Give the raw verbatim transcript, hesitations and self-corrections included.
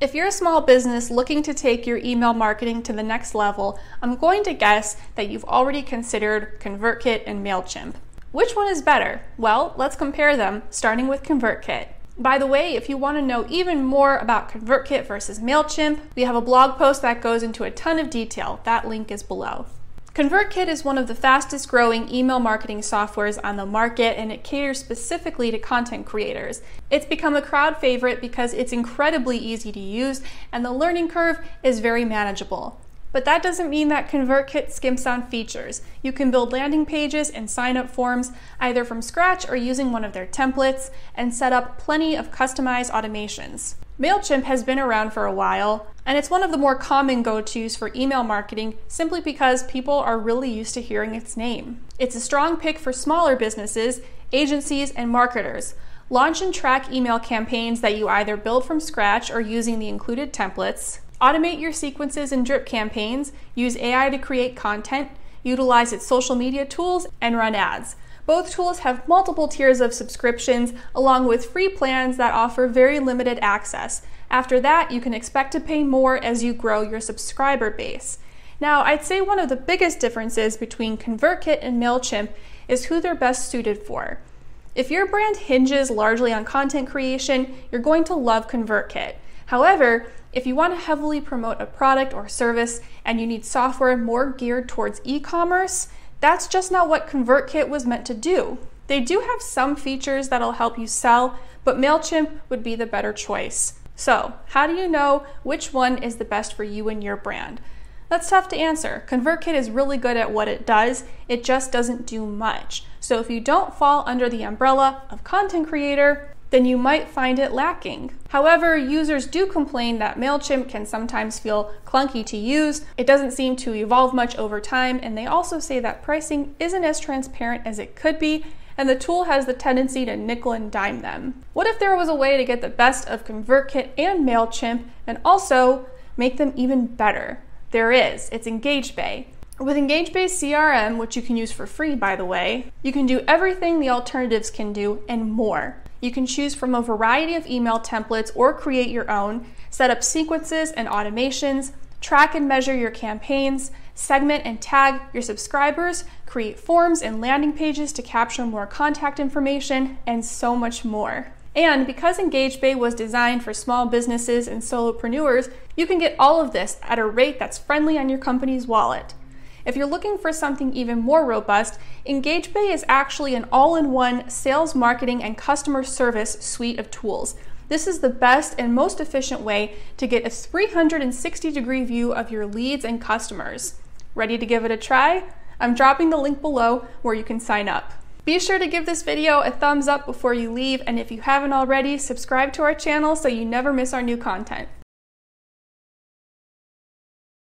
If you're a small business looking to take your email marketing to the next level, I'm going to guess that you've already considered ConvertKit and Mailchimp. Which one is better? Well, let's compare them, starting with ConvertKit. By the way, if you want to know even more about ConvertKit versus Mailchimp, we have a blog post that goes into a ton of detail. That link is below. ConvertKit is one of the fastest growing email marketing softwares on the market, and it caters specifically to content creators. It's become a crowd favorite because it's incredibly easy to use and the learning curve is very manageable. But that doesn't mean that ConvertKit skimps on features. You can build landing pages and sign-up forms either from scratch or using one of their templates, and set up plenty of customized automations. Mailchimp has been around for a while, and it's one of the more common go-tos for email marketing simply because people are really used to hearing its name. It's a strong pick for smaller businesses, agencies, and marketers. Launch and track email campaigns that you either build from scratch or using the included templates. Automate your sequences and drip campaigns, use A I to create content, utilize its social media tools, and run ads. Both tools have multiple tiers of subscriptions, along with free plans that offer very limited access. After that, you can expect to pay more as you grow your subscriber base. Now, I'd say one of the biggest differences between ConvertKit and Mailchimp is who they're best suited for. If your brand hinges largely on content creation, you're going to love ConvertKit. However, if you want to heavily promote a product or service and you need software more geared towards e-commerce, that's just not what ConvertKit was meant to do. They do have some features that'll help you sell, but Mailchimp would be the better choice. So, how do you know which one is the best for you and your brand? That's tough to answer. ConvertKit is really good at what it does, it just doesn't do much. So if you don't fall under the umbrella of content creator, then you might find it lacking. However, users do complain that Mailchimp can sometimes feel clunky to use, it doesn't seem to evolve much over time, and they also say that pricing isn't as transparent as it could be, and the tool has the tendency to nickel and dime them. What if there was a way to get the best of ConvertKit and Mailchimp and also make them even better? There is. It's EngageBay. With EngageBay C R M, which you can use for free by the way, you can do everything the alternatives can do and more. You can choose from a variety of email templates or create your own, set up sequences and automations, track and measure your campaigns, segment and tag your subscribers, create forms and landing pages to capture more contact information, and so much more. And because EngageBay was designed for small businesses and solopreneurs, you can get all of this at a rate that's friendly on your company's wallet. If you're looking for something even more robust, EngageBay is actually an all-in-one sales, marketing, and customer service suite of tools. This is the best and most efficient way to get a three hundred sixty degree view of your leads and customers. Ready to give it a try? I'm dropping the link below where you can sign up. Be sure to give this video a thumbs up before you leave, and if you haven't already, subscribe to our channel so you never miss our new content.